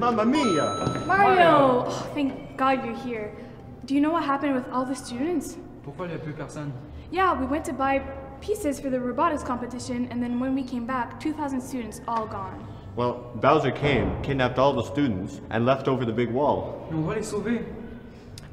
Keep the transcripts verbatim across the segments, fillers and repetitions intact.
Mamma mia! Mario! Mario. Oh, thank God you're here. Do you know what happened with all the students? Pourquoi il n'y a plus personne? Yeah, we went to buy pieces for the robotics competition, and then when we came back, two thousand students all gone. Well, Bowser came, kidnapped all the students, and left over the big wall. On va les sauver.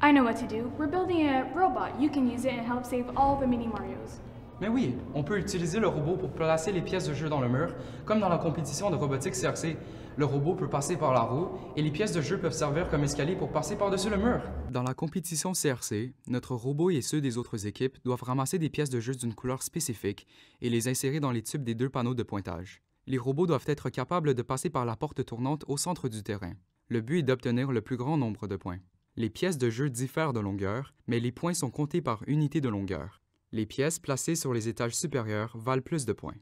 I know what to do. We're building a robot. You can use it and help save all the mini Marios. Mais oui, on peut utiliser le robot pour placer les pièces de jeu dans le mur, comme dans la compétition de robotique C R C. Le robot peut passer par la roue, et les pièces de jeu peuvent servir comme escalier pour passer par-dessus le mur. Dans la compétition C R C, notre robot et ceux des autres équipes doivent ramasser des pièces de jeu d'une couleur spécifique et les insérer dans les tubes des deux panneaux de pointage. Les robots doivent être capables de passer par la porte tournante au centre du terrain. Le but est d'obtenir le plus grand nombre de points. Les pièces de jeu diffèrent de longueur, mais les points sont comptés par unité de longueur. Les pièces placées sur les étages supérieurs valent plus de points.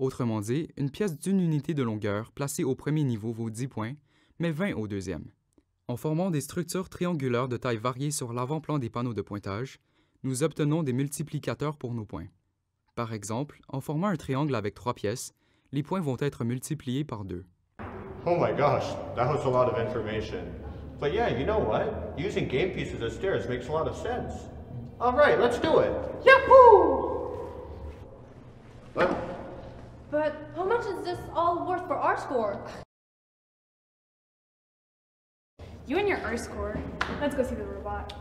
Autrement dit, une pièce d'une unité de longueur placée au premier niveau vaut dix points, mais vingt au deuxième. En formant des structures triangulaires de taille variée sur l'avant-plan des panneaux de pointage, nous obtenons des multiplicateurs pour nos points. Par exemple, en formant un triangle avec trois pièces, les points vont être multipliés par deux. Oh my gosh, that was a lot of information. But yeah, you know what? Using game pieces as stairs makes a lot of sense. All right, let's do it. Yahoo! What? But how much is this all worth for our score? You and your R score. Let's go see the robot.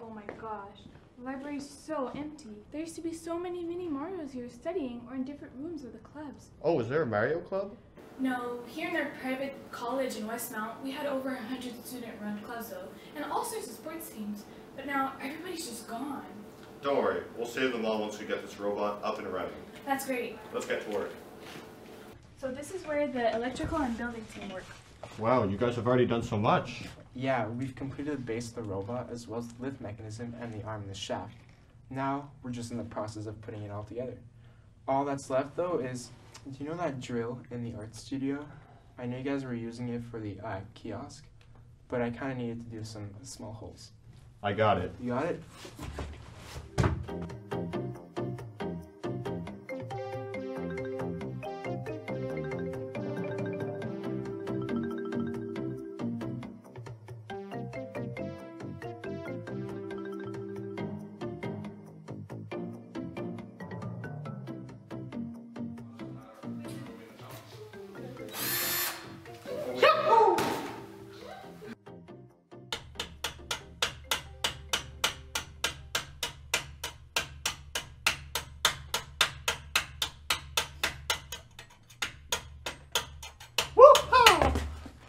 Oh my gosh, the library's so empty. There used to be so many mini Marios here studying or in different rooms with the clubs. Oh, is there a Mario club? No, here in our private college in Westmount, we had over one hundred student-run clubs though, and all sorts of sports teams, but now everybody's just gone. Don't worry, we'll save them all once we get this robot up and running. That's great. Let's get to work. So this is where the electrical and building team work. Wow, you guys have already done so much. Yeah, we've completed the base of the robot, as well as the lift mechanism and the arm and the shaft. Now, we're just in the process of putting it all together. All that's left though is, do you know that drill in the art studio? I know you guys were using it for the uh, kiosk, but I kind of needed to do some small holes. I got it. You got it?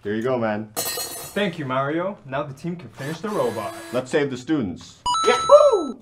Here you go, man. Thank you, Mario. Now the team can finish the robot. Let's save the students. Yahoo!